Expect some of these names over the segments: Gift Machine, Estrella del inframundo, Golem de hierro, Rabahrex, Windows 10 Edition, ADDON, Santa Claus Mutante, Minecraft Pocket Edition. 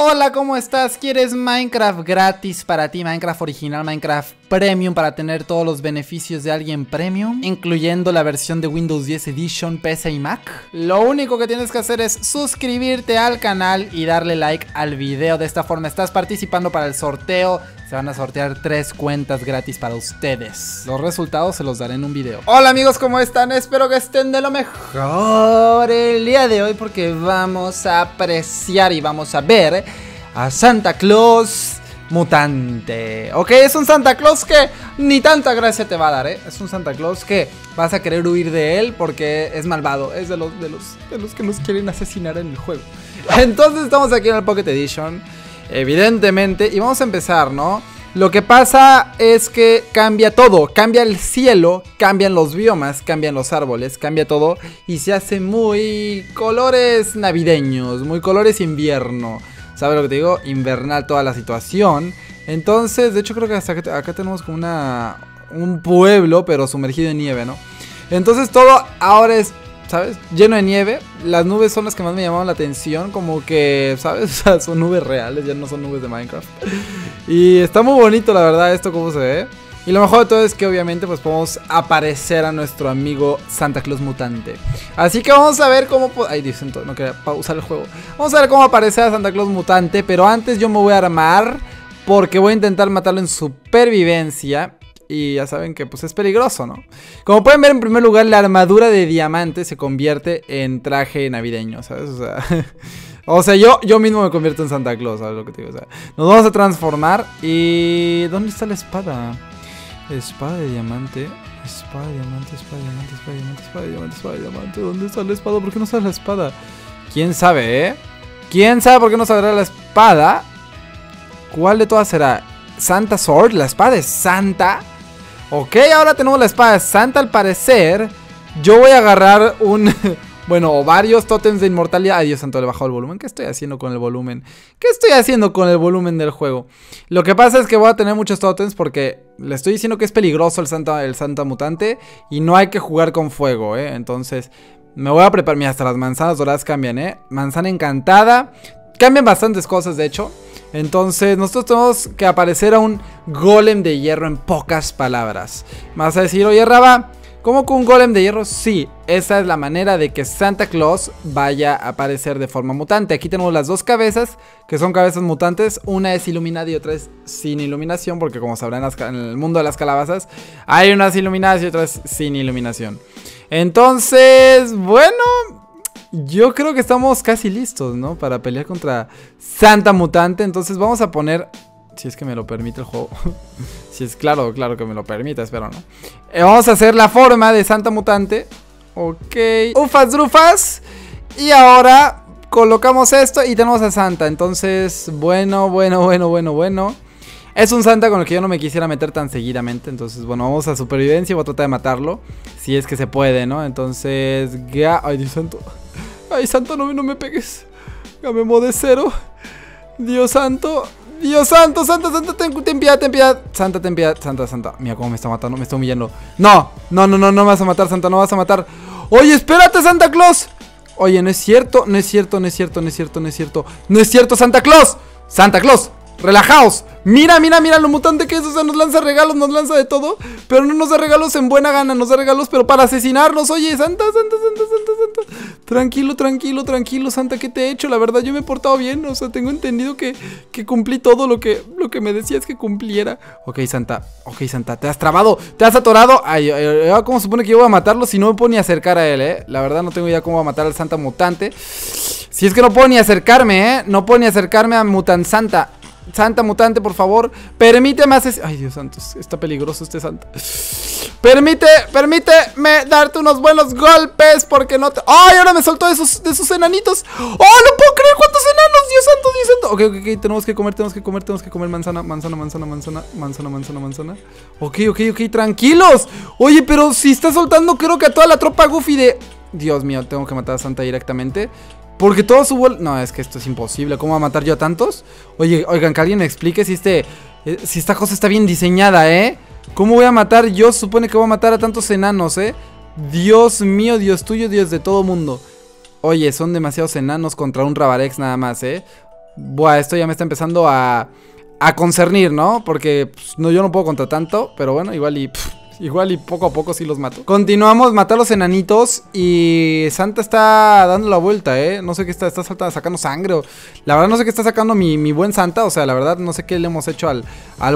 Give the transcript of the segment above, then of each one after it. Hola, ¿cómo estás? ¿Quieres Minecraft gratis para ti? Minecraft original, Minecraft Premium para tener todos los beneficios de alguien Premium, incluyendo la versión de Windows 10 Edition, PC y Mac. Lo único que tienes que hacer es suscribirte al canal y darle like al video. De esta forma estás participando para el sorteo. Se van a sortear 3 cuentas gratis para ustedes. Los resultados se los daré en un video. Hola amigos, ¿cómo están? Espero que estén de lo mejor el día de hoy, porque vamos a apreciar y vamos a ver a Santa Claus Mutante. Ok, es un Santa Claus que ni tanta gracia te va a dar, ¿eh? Es un Santa Claus que vas a querer huir de él porque es malvado. Es de los que nos quieren asesinar en el juego. Entonces estamos aquí en el Pocket Edition, evidentemente, y vamos a empezar, ¿no? Lo que pasa es que cambia todo, cambia el cielo, cambian los biomas, cambian los árboles, cambia todo y se hace muy colores navideños, muy colores invierno. ¿Sabes lo que te digo? Invernal toda la situación. Entonces, de hecho creo que hasta acá tenemos como un pueblo, pero sumergido en nieve, ¿no? Entonces todo ahora es, ¿sabes? Lleno de nieve. Las nubes son las que más me llamaron la atención. Como que, ¿sabes? O sea, son nubes reales, ya no son nubes de Minecraft. Y está muy bonito, la verdad, esto como se ve. Y lo mejor de todo es que obviamente pues podemos aparecer a nuestro amigo Santa Claus Mutante. Así que vamos a ver cómo... Ay, Dios, no quería pausar el juego. Vamos a ver cómo aparece a Santa Claus Mutante. Pero antes yo me voy a armar, porque voy a intentar matarlo en supervivencia. Y ya saben que pues es peligroso, ¿no? Como pueden ver, en primer lugar, la armadura de diamante se convierte en traje navideño, ¿sabes? O sea, yo mismo me convierto en Santa Claus, ¿sabes lo que te digo? O sea, nos vamos a transformar y... ¿dónde está la espada? Espada de diamante. Espada de diamante, espada de diamante, espada de diamante, espada de diamante, espada de diamante. ¿Dónde está la espada? ¿Por qué no sale la espada? ¿Quién sabe, eh? ¿Quién sabe por qué no saldrá la espada? ¿Cuál de todas será? ¿Santa Sword? ¿La espada es Santa? Ok, ahora tenemos la espada Santa al parecer. Yo voy a agarrar un... bueno, varios tótems de inmortalidad. Ay, Dios santo, le he bajado el volumen. ¿Qué estoy haciendo con el volumen? ¿Qué estoy haciendo con el volumen del juego? Lo que pasa es que voy a tener muchos tótems porque le estoy diciendo que es peligroso el Santa Mutante. Y no hay que jugar con fuego, ¿eh? Entonces, me voy a preparar. Mira, hasta las manzanas doradas cambian, ¿eh? Manzana encantada. Cambian bastantes cosas, de hecho. Entonces, nosotros tenemos que aparecer a un golem de hierro en pocas palabras. Me vas a decir, oye Raba, ¿cómo con un golem de hierro? Sí, esa es la manera de que Santa Claus vaya a aparecer de forma mutante. Aquí tenemos las dos cabezas, que son cabezas mutantes. Una es iluminada y otra es sin iluminación, porque como sabrán, en el mundo de las calabazas hay unas iluminadas y otras sin iluminación. Entonces, bueno... yo creo que estamos casi listos, ¿no? Para pelear contra Santa Mutante. Entonces vamos a poner... si es que me lo permite el juego. Si es claro, claro que me lo permite, espero, ¿no? Vamos a hacer la forma de Santa Mutante. Ok. Ufas, drufas. Y ahora colocamos esto y tenemos a Santa. Entonces, bueno. Es un Santa con el que yo no me quisiera meter tan seguidamente. Entonces, bueno, vamos a supervivencia y voy a tratar de matarlo. Si es que se puede, ¿no? Entonces... ay, Dios santo. Ay, santo, no me pegues. Gamemo de cero. Dios santo. Dios santo, santa, santa, ten piedad, ten piedad. Santa, ten piedad, santa, santa. Mira cómo me está matando, me está humillando. No me vas a matar, santa, no vas a matar. Oye, espérate, Santa Claus. Oye, no es cierto, Santa Claus. Santa Claus, relajaos. Mira lo mutante que es, o sea, nos lanza regalos, nos lanza de todo, pero no nos da regalos en buena gana, nos da regalos pero para asesinarnos. Oye, Santa, tranquilo, Santa, ¿qué te he hecho? La verdad, yo me he portado bien, o sea, tengo entendido que cumplí todo lo que me decías que cumpliera. Ok, Santa, te has trabado, te has atorado. Ay, ¿cómo supone que yo voy a matarlo si no me puedo ni acercar a él, eh? La verdad no tengo idea cómo voy a matar al Santa Mutante. Si es que no puedo ni acercarme, no puedo ni acercarme a Mutant Santa. Santa Mutante, por favor, permíteme hacer... ay, Dios santo, está peligroso este Santa. Permíteme darte unos buenos golpes, porque no te... ay, ahora me soltó de sus enanitos. Oh, no puedo creer cuántos enanos. Dios santo. Ok, tenemos que comer manzana. Ok, tranquilos. Oye, pero si está soltando creo que a toda la tropa Goofy de... Dios mío, tengo que matar a Santa directamente, porque todo su vuelo... no, es que esto es imposible. ¿Cómo va a matar yo a tantos? Oye, oigan, que alguien me explique si esta cosa está bien diseñada, ¿eh? ¿Cómo voy a matar yo? Supone que voy a matar a tantos enanos, ¿eh? Dios mío, Dios tuyo, Dios de todo mundo. Oye, son demasiados enanos contra un Rabarex nada más, ¿eh? Buah, esto ya me está empezando a concernir, ¿no? Porque pues, no, yo no puedo contra tanto. Pero bueno, igual y poco a poco sí los mato. Continuamos, matar a los enanitos. Y Santa está dando la vuelta, ¿eh? No sé qué está sacando sangre o... La verdad no sé qué está sacando mi buen Santa. O sea, la verdad no sé qué le hemos hecho al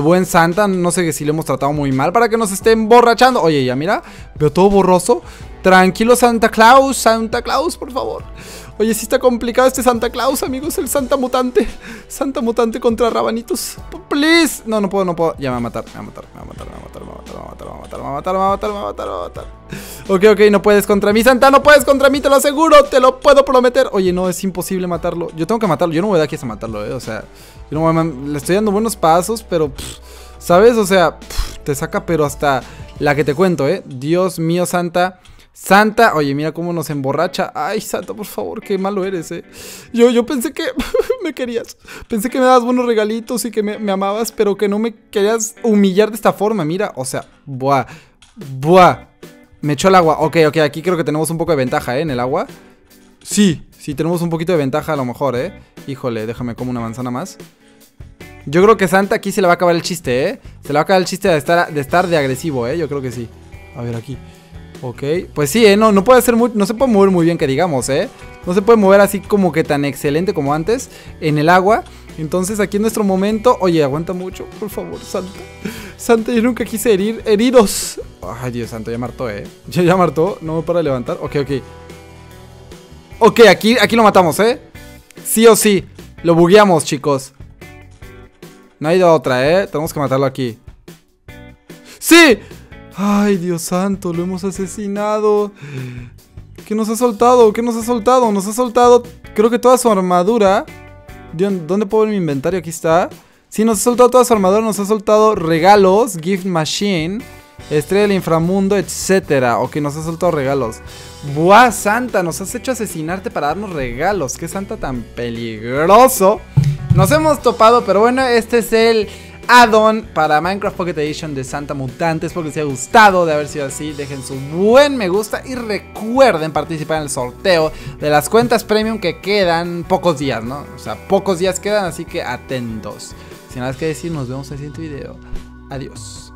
buen Santa. No sé si le hemos tratado muy mal para que nos esté emborrachando. Oye, ya mira, veo todo borroso. Tranquilo, Santa Claus, por favor. Oye, sí está complicado este Santa Claus, amigos. El Santa Mutante. Santa Mutante contra Rabanitos. Please. No, no puedo. Ya me va a matar, me va a matar. Ok, no puedes contra mí, Santa. No puedes contra mí, te lo aseguro. Te lo puedo prometer. Oye, no, es imposible matarlo. Yo tengo que matarlo. Yo no voy de aquí a matarlo, O sea, yo no voy a... Le estoy dando buenos pasos, pero... ¿sabes? O sea, te saca, pero hasta la que te cuento, Dios mío, Santa... Santa, oye, mira cómo nos emborracha. Ay, Santa, por favor, qué malo eres, Yo pensé que me querías. Pensé que me dabas buenos regalitos y que me amabas, pero que no me querías humillar de esta forma, mira. O sea, buah. Me echó el agua. Ok, aquí creo que tenemos un poco de ventaja, en el agua. Sí, tenemos un poquito de ventaja a lo mejor, Híjole, déjame como una manzana más. Yo creo que Santa aquí se le va a acabar el chiste, Se le va a acabar el chiste de estar de agresivo, Yo creo que sí. A ver, aquí. Ok, pues sí, no puede ser muy, no se puede mover muy bien que digamos, No se puede mover así como que tan excelente como antes en el agua. Entonces aquí en nuestro momento, oye, aguanta mucho, por favor, Santa. Santa, yo nunca quise heridos. Ay, Dios santo, ya me hartó, Ya me hartó, no me para de levantar. Ok. Ok, aquí lo matamos, Sí o sí, lo bugueamos, chicos. No hay otra, Tenemos que matarlo aquí. ¡Sí! Ay, Dios santo, lo hemos asesinado. ¿Qué nos ha soltado? Nos ha soltado, creo que toda su armadura. ¿Dónde puedo ver mi inventario? Aquí está. Sí, nos ha soltado toda su armadura, nos ha soltado regalos, Gift Machine, Estrella del inframundo, etcétera. Ok, nos ha soltado regalos. Buah, Santa, nos has hecho asesinarte para darnos regalos. Qué Santa tan peligroso. Nos hemos topado, pero bueno, este es el... add-on para Minecraft Pocket Edition de Santa Mutante. Espero que les haya gustado. De haber sido así, dejen su buen me gusta y recuerden participar en el sorteo de las cuentas premium que quedan pocos días, ¿no? O sea, pocos días quedan, así que atentos. Sin nada que decir, nos vemos en el siguiente video. Adiós.